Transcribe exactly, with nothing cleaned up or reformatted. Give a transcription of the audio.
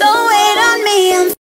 Don't